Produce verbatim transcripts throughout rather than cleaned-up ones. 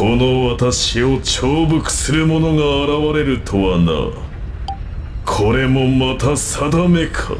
この私を懲罰する者が現れるとはな。これもまた定めか。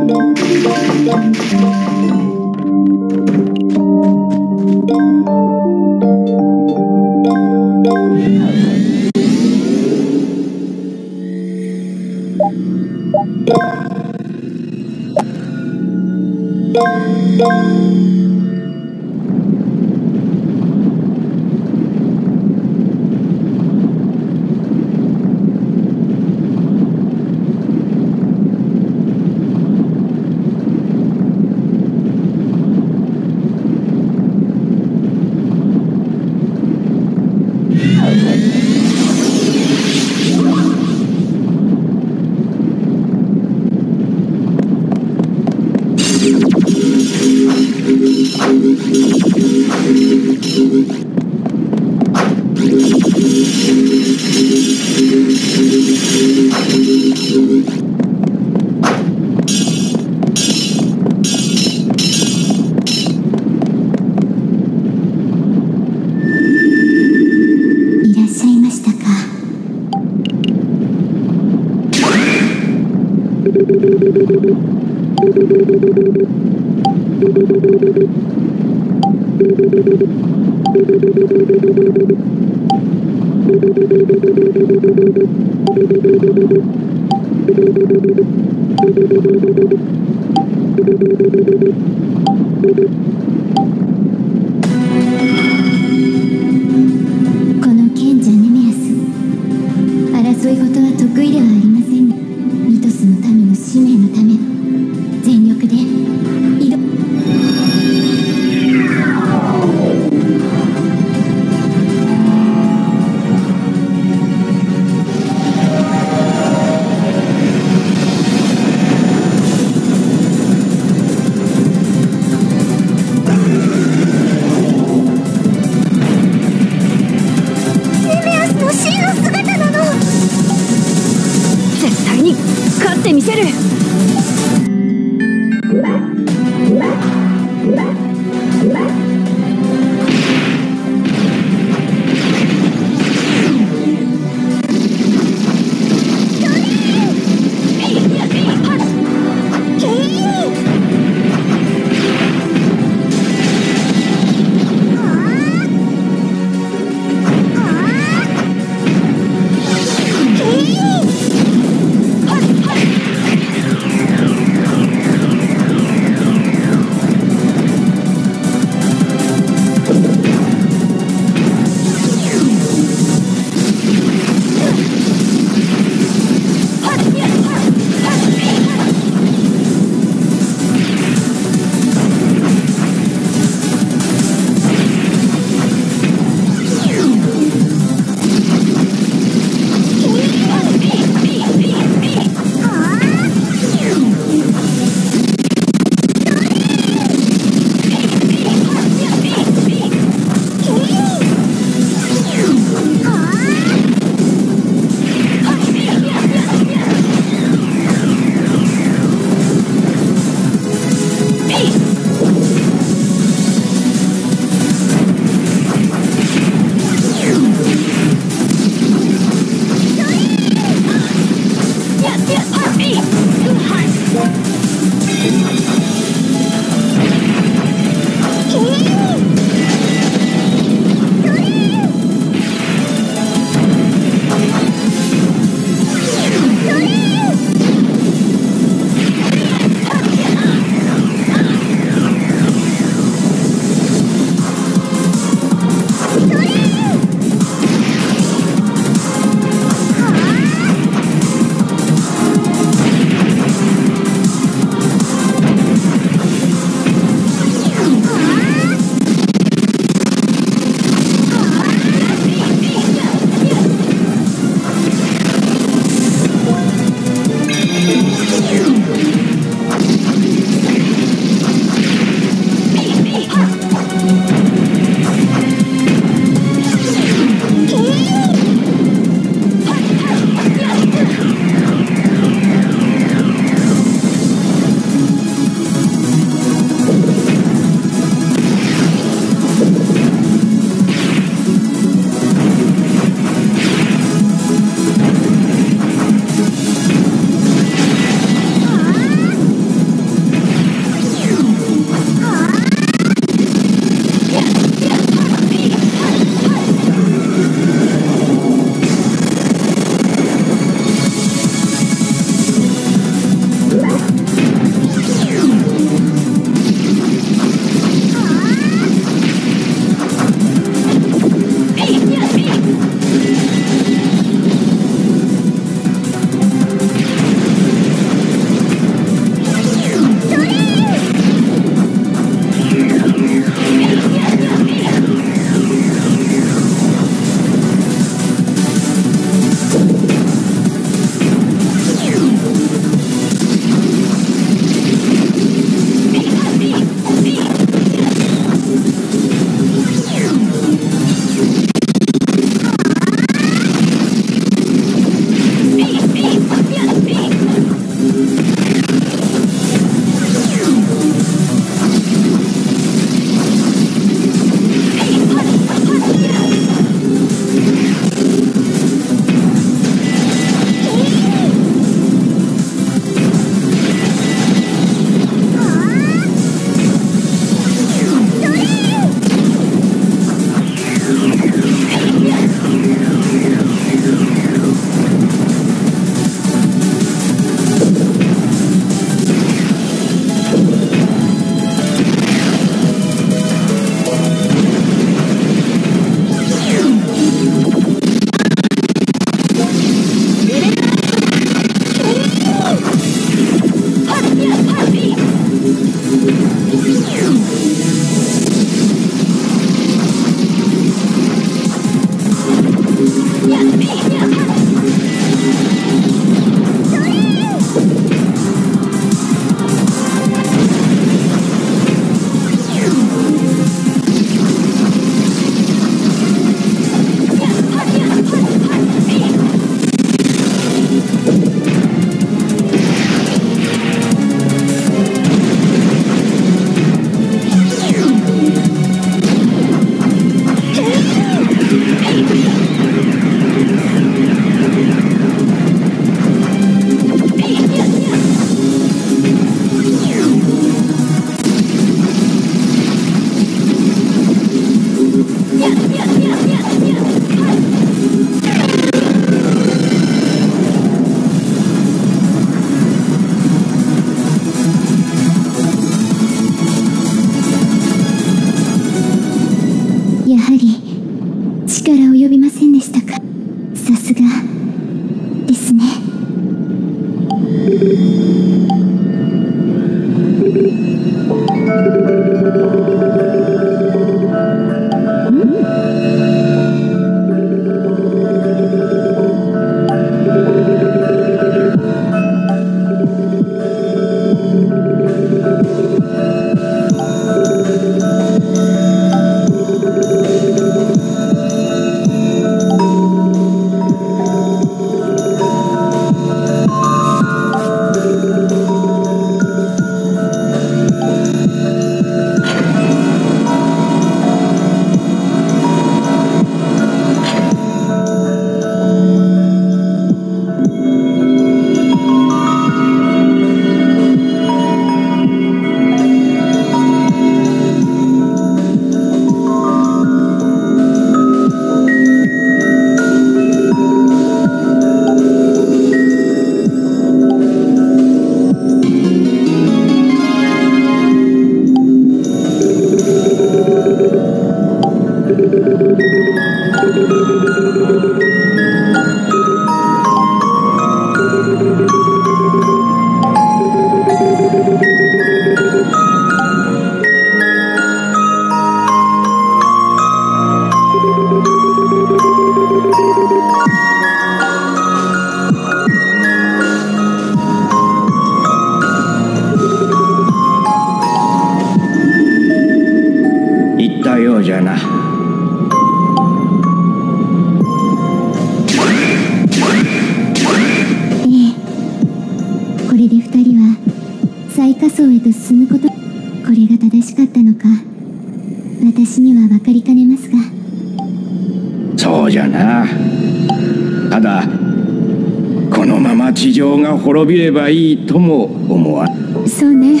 滅びればいいとも思わん。そうね、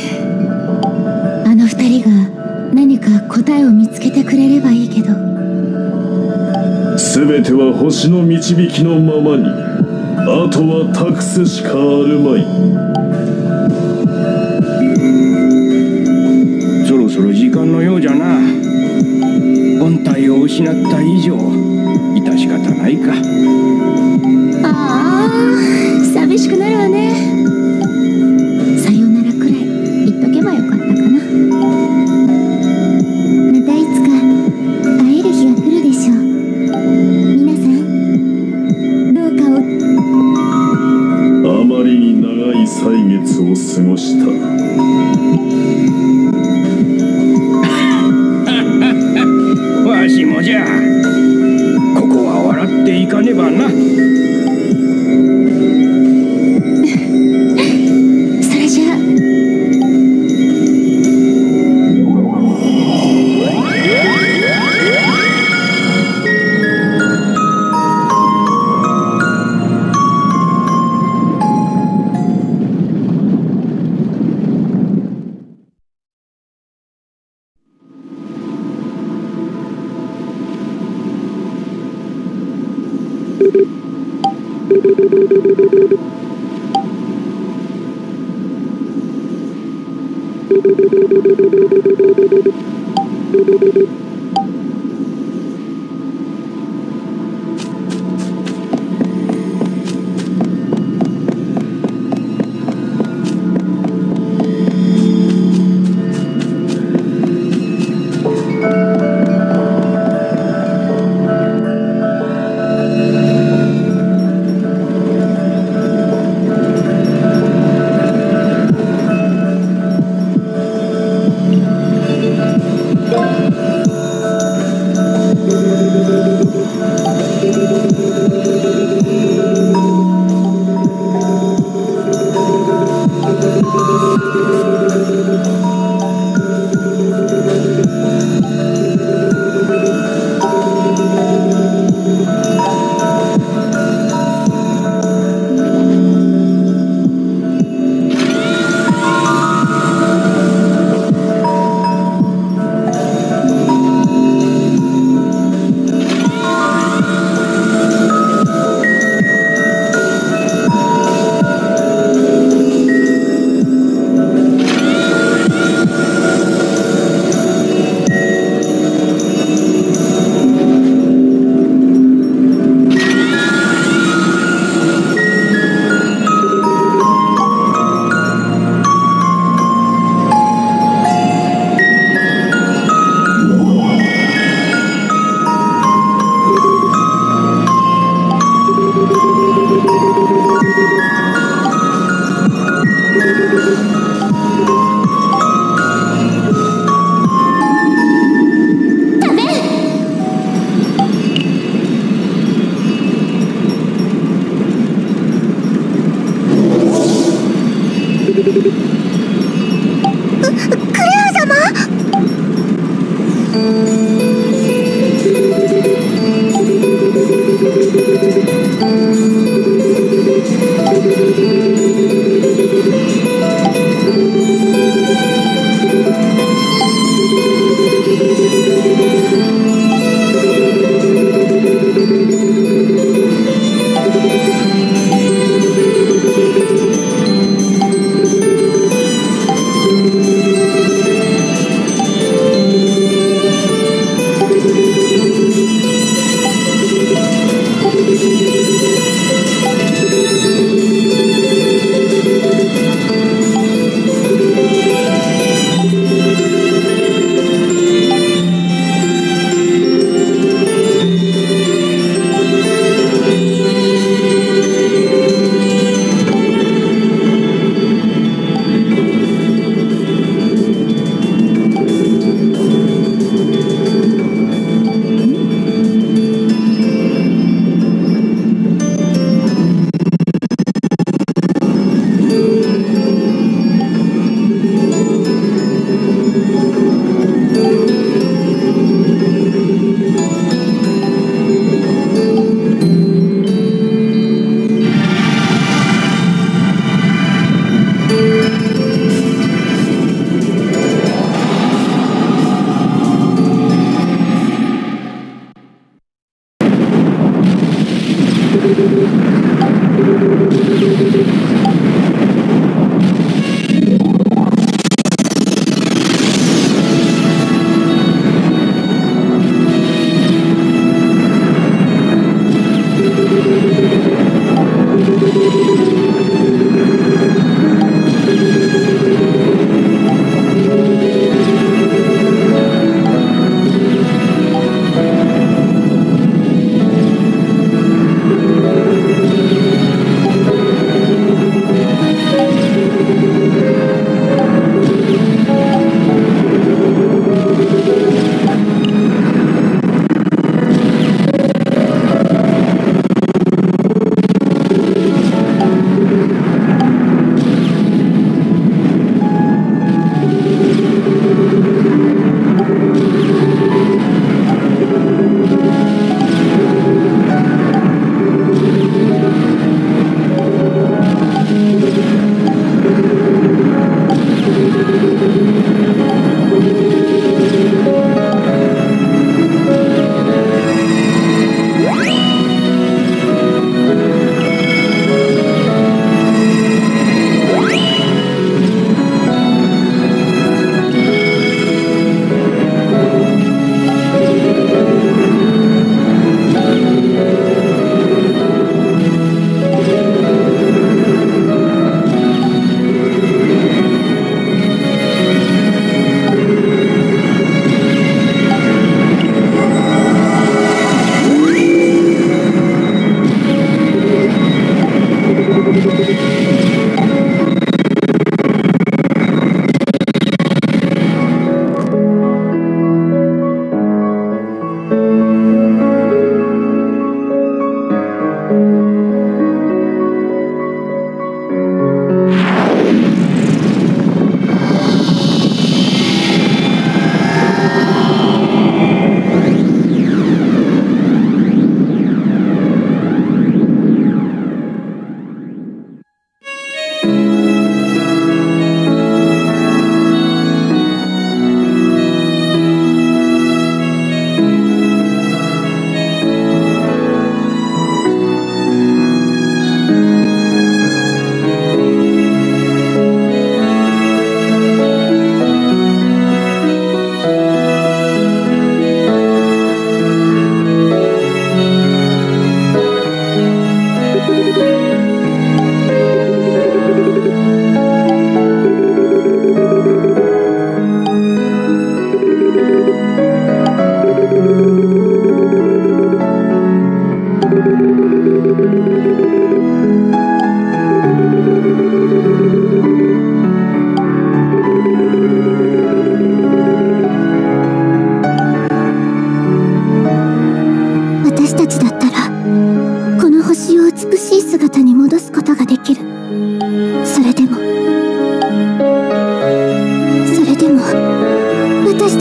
あの二人が何か答えを見つけてくれればいいけど、全ては星の導きのままに、あとは託すしかあるまい。そろそろ時間のようじゃな。本体を失った以上致し方ないか。ああ、寂しくなるわね。さよならくらい言っとけばよかったかな。またいつか会える日が来るでしょう。皆さん、どうかを。あまりに長い歳月を過ごしたわしもじゃ。ここは笑っていかねばな。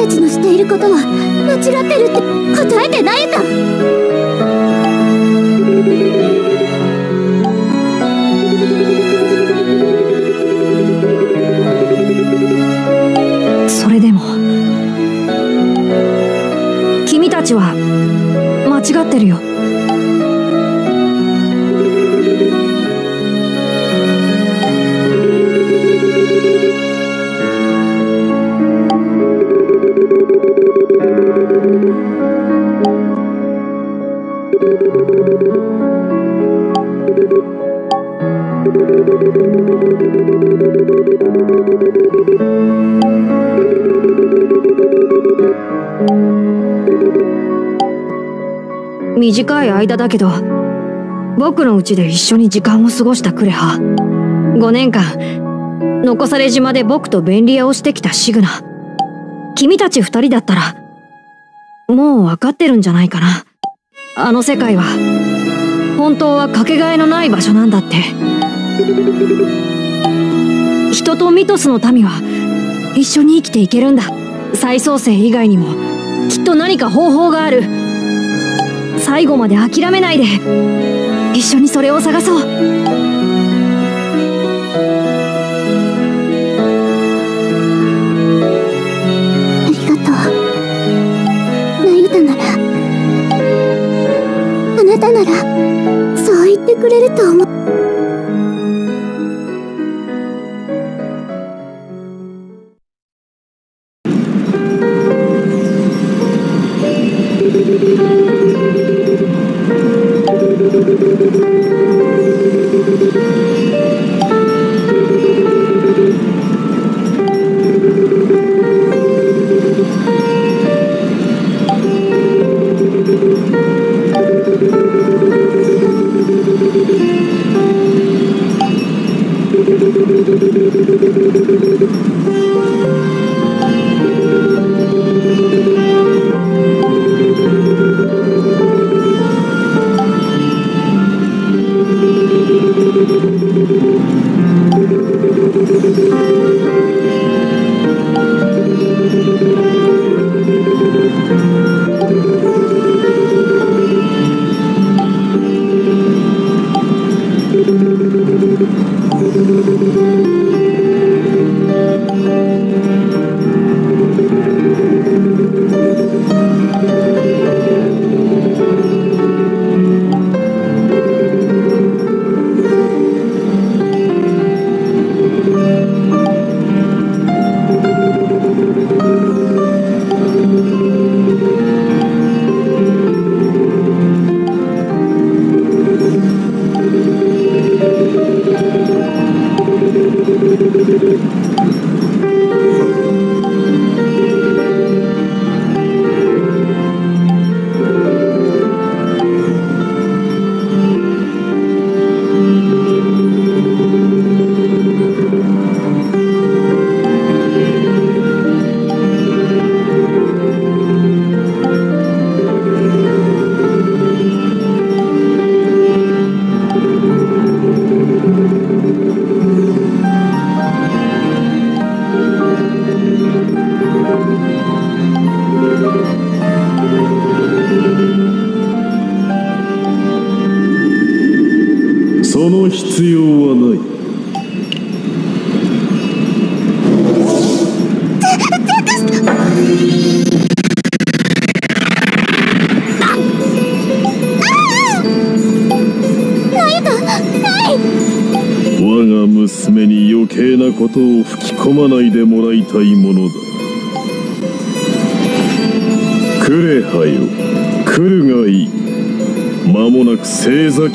たちのしていることは間違ってるって答えてなえた。それでも君たちは間違ってるよ。短い間だけど僕の家で一緒に時間を過ごしたクレハ、ごねんかん残され島で僕と便利屋をしてきたシグナ、君たち二人だったらもう分かってるんじゃないかな。あの世界は本当はかけがえのない場所なんだって。人とミトスの民は一緒に生きていけるんだ。再創生以外にもきっと何か方法がある。最後まで諦めないで一緒にそれを探そう。ありがとう。ナユタなら、あなたならそう言ってくれると思う。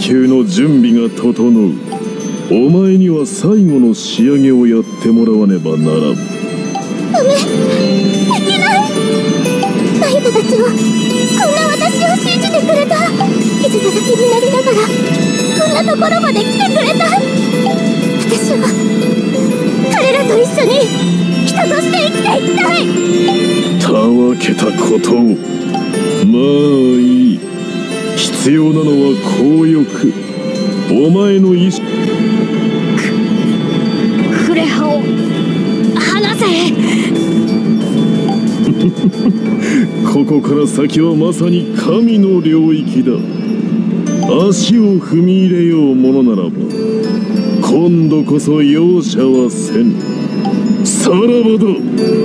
級の準備が整う。お前には最後の仕上げをやってもらわねばならん。ダメ、いけない。ナユタたちはこんな私を信じてくれた。傷だらけになりながらこんなところまで来てくれた。私は彼らと一緒に人として生きていきたい。たわけたことを。まあいい。必要なのは強欲。お前の意志。クレハを離せ。ここから先はまさに神の領域だ。足を踏み入れようものならば今度こそ容赦はせぬ。さらばだ。